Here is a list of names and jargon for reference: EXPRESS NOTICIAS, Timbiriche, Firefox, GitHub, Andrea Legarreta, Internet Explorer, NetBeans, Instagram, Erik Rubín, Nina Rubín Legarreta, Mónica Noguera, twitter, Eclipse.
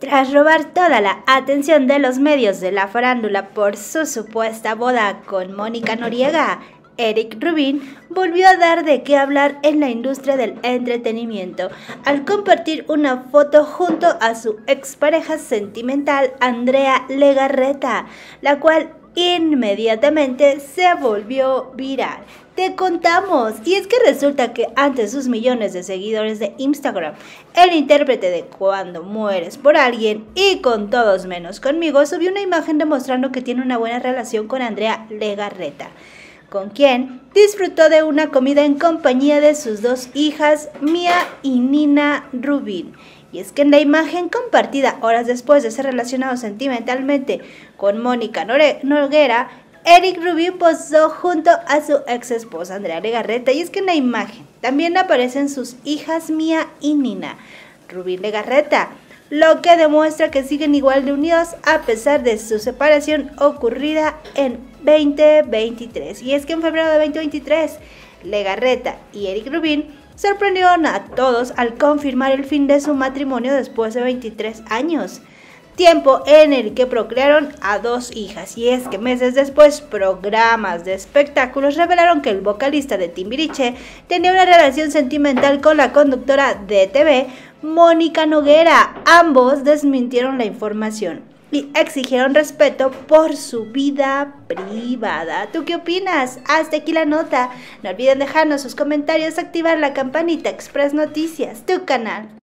Tras robar toda la atención de los medios de la farándula por su supuesta boda con Mónica Noguera, Erik Rubín volvió a dar de qué hablar en la industria del entretenimiento al compartir una foto junto a su expareja sentimental Andrea Legarreta, la cual inmediatamente se volvió viral. Te contamos, y es que resulta que ante sus millones de seguidores de Instagram, el intérprete de Cuando mueres por alguien y con todos menos conmigo subió una imagen demostrando que tiene una buena relación con Andrea Legarreta, con quien disfrutó de una comida en compañía de sus dos hijas, Mía y Nina Rubín. Y es que en la imagen compartida horas después de ser relacionado sentimentalmente con Mónica Noguera, Erik Rubín posó junto a su ex esposa Andrea Legarreta, y es que en la imagen también aparecen sus hijas Mía y Nina Rubín Legarreta, lo que demuestra que siguen igual de unidos a pesar de su separación ocurrida en 2023. Y es que en febrero de 2023, Legarreta y Erik Rubín sorprendieron a todos al confirmar el fin de su matrimonio después de 23 años, tiempo en el que procrearon a dos hijas. Y es que meses después, programas de espectáculos revelaron que el vocalista de Timbiriche tenía una relación sentimental con la conductora de TV, Mónica Noguera. Ambos desmintieron la información y exigieron respeto por su vida privada. ¿Tú qué opinas? Hasta aquí la nota. No olviden dejarnos sus comentarios, activar la campanita. Express Noticias, tu canal.